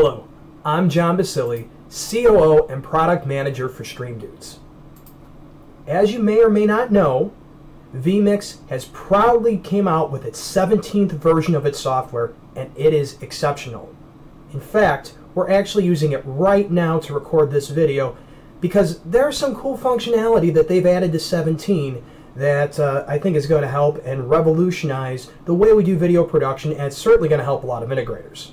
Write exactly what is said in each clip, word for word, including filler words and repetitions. Hello, I'm Jon Basile, C O O and Product Manager for Stream Dudes. As you may or may not know, vMix has proudly came out with its seventeenth version of its software, and it is exceptional. In fact, we're actually using it right now to record this video because there's some cool functionality that they've added to seventeen that uh, I think is going to help and revolutionize the way we do video production, and it's certainly going to help a lot of integrators.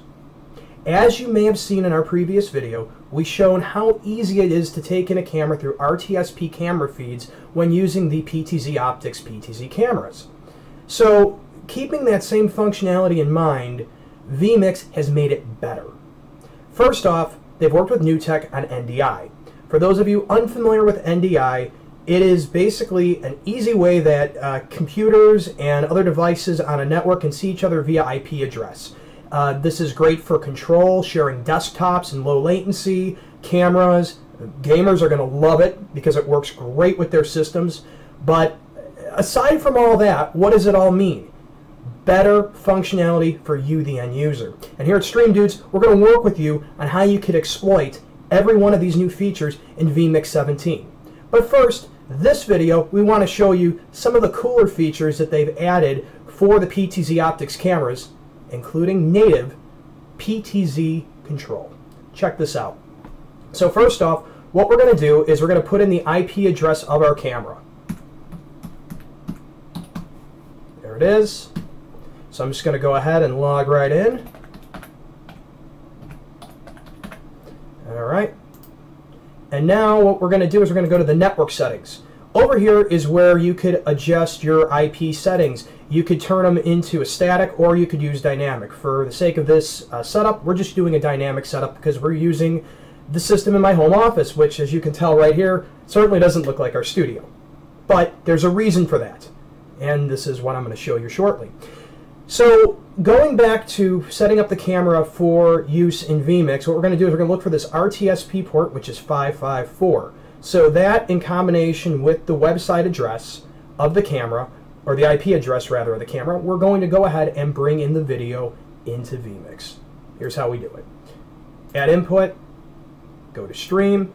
As you may have seen in our previous video, we've shown how easy it is to take in a camera through R T S P camera feeds when using the PTZOptics P T Z cameras. So keeping that same functionality in mind, vMix has made it better. First off, they've worked with NewTek on N D I. For those of you unfamiliar with N D I, it is basically an easy way that uh, computers and other devices on a network can see each other via I P address. Uh, this is great for control, sharing desktops and low latency, cameras. Gamers are going to love it because it works great with their systems. But aside from all that, what does it all mean? Better functionality for you, the end user. And here at Stream Dudes, we're going to work with you on how you could exploit every one of these new features in vMix seventeen. But first, this video, we want to show you some of the cooler features that they've added for the PTZOptics cameras, including native P T Z control. Check this out. So first off, what we're going to do is we're going to put in the I P address of our camera. There it is. So I'm just going to go ahead and log right in. All right. And now what we're going to do is we're going to go to the network settings. Over here is where you could adjust your I P settings. You could turn them into a static, or you could use dynamic. For the sake of this uh, setup, we're just doing a dynamic setup because we're using the system in my home office, which, as you can tell right here, certainly doesn't look like our studio. But there's a reason for that, and this is what I'm going to show you shortly. So going back to setting up the camera for use in vMix, what we're going to do is we're going to look for this R T S P port, which is five five four. So that, in combination with the website address of the camera, or the I P address rather of the camera, we're going to go ahead and bring in the video into vMix. Here's how we do it. Add input, go to stream,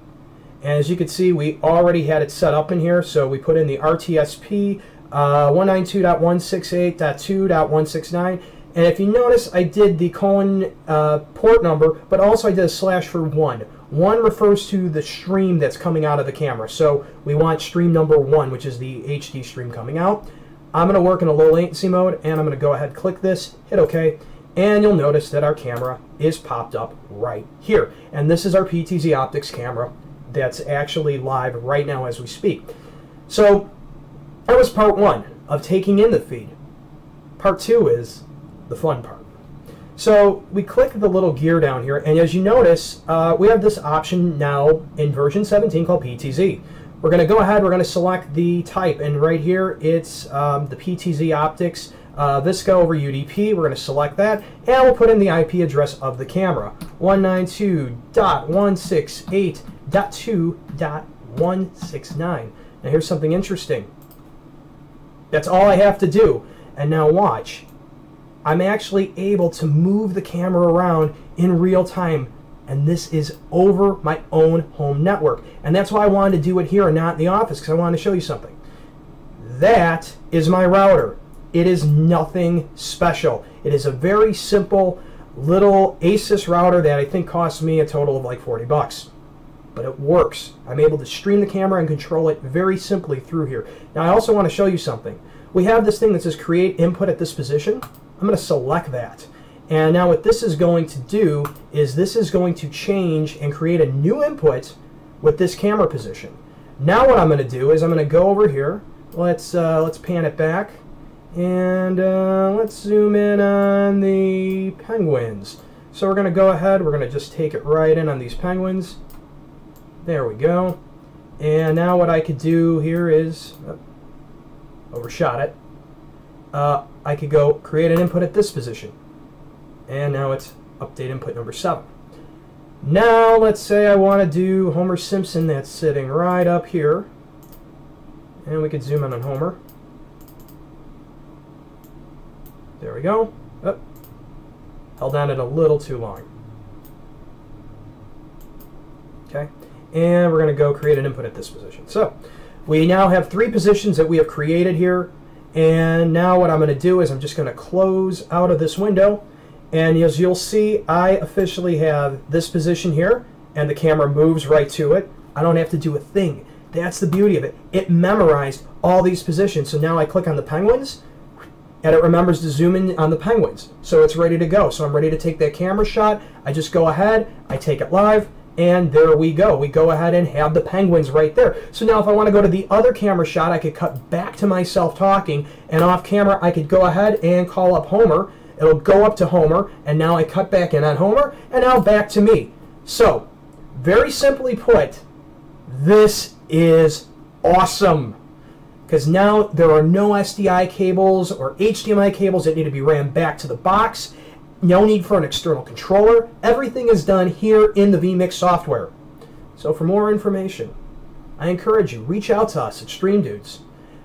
and as you can see, we already had it set up in here, so we put in the R T S P uh, one ninety-two dot one sixty-eight dot two dot one sixty-nine, and if you notice, I did the colon uh, port number, but also I did a slash for one. One refers to the stream that's coming out of the camera. So we want stream number one, which is the H D stream coming out. I'm going to work in a low latency mode, and I'm going to go ahead, click this, hit OK, and you'll notice that our camera is popped up right here. And this is our PTZOptics camera that's actually live right now as we speak. So that was part one of taking in the feed. Part two is the fun part. So we click the little gear down here, and as you notice, uh, we have this option now in version seventeen called P T Z. We're going to go ahead, we're going to select the type, and right here it's um, the PTZOptics uh, Visco over U D P. We're going to select that, and we'll put in the I P address of the camera, one ninety-two dot one sixty-eight dot two dot one sixty-nine. Now here's something interesting. That's all I have to do, and now watch. I'm actually able to move the camera around in real time, and this is over my own home network. And that's why I wanted to do it here and not in the office, because I wanted to show you something. That is my router. It is nothing special. It is a very simple little ASUS router that I think cost me a total of like forty bucks. But it works. I'm able to stream the camera and control it very simply through here. Now I also want to show you something. We have this thing that says create input at this position. I'm going to select that. And now what this is going to do is this is going to change and create a new input with this camera position. Now what I'm going to do is I'm going to go over here. Let's, uh, let's pan it back. And uh, let's zoom in on the penguins. So we're going to go ahead. We're going to just take it right in on these penguins. There we go. And now what I could do here is, oh, overshot it. Uh, I could go create an input at this position, and now it's update input number seven. Now let's say I want to do Homer Simpson. That's sitting right up here, and we could zoom in on Homer. There we go. Oh, held on it a little too long. Okay, and we're going to go create an input at this position. So we now have three positions that we have created here. And now what I'm going to do is I'm just going to close out of this window. And as you'll see, I officially have this position here, and the camera moves right to it. I don't have to do a thing. That's the beauty of it. It memorized all these positions. So now I click on the penguins, and it remembers to zoom in on the penguins. So it's ready to go. So I'm ready to take that camera shot. I just go ahead, I take it live, and there we go. We go ahead and have the penguins right there. So now if I want to go to the other camera shot, I could cut back to myself talking, and off camera I could go ahead and call up Homer. It'll go up to Homer, and now I cut back in on Homer, and now back to me. So very simply put, this is awesome, because now there are no S D I cables or H D M I cables that need to be ran back to the box. No need for an external controller. Everything is done here in the vMix software. So for more information, I encourage you, reach out to us at Stream Dudes.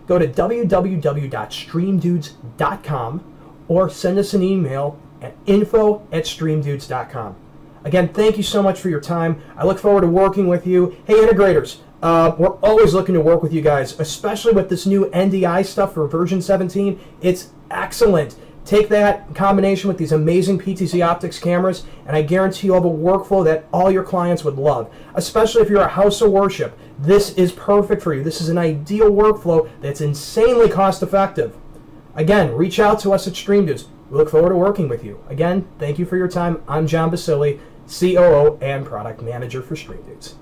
Go to w w w dot stream dudes dot com or send us an email at info at stream dudes dot com. Again, thank you so much for your time. I look forward to working with you. Hey, integrators, uh, we're always looking to work with you guys, especially with this new N D I stuff for version seventeen. It's excellent. Take that in combination with these amazing PTZOptics cameras, and I guarantee you'll have a workflow that all your clients would love. Especially if you're a house of worship, this is perfect for you. This is an ideal workflow that's insanely cost effective. Again, reach out to us at Stream Dudes. We look forward to working with you. Again, thank you for your time. I'm Jon Basile, C O O and Product Manager for Stream Dudes.